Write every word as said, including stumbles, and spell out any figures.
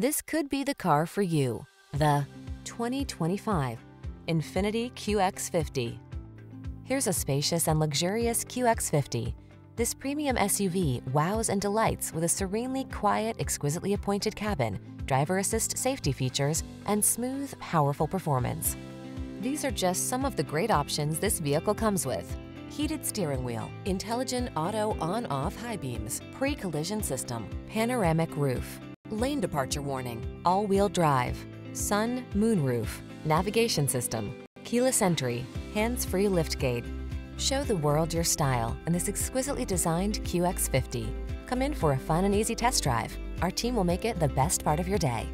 This could be the car for you. The twenty twenty-five Infiniti Q X fifty. Here's a spacious and luxurious Q X fifty. This premium S U V wows and delights with a serenely quiet, exquisitely appointed cabin, driver assist safety features, and smooth, powerful performance. These are just some of the great options this vehicle comes with: heated steering wheel, intelligent auto on-off high beams, pre-collision system, panoramic roof, lane departure warning, all-wheel drive, sun moonroof, navigation system, keyless entry, hands-free liftgate. Show the world your style in this exquisitely designed Q X fifty. Come in for a fun and easy test drive. Our team will make it the best part of your day.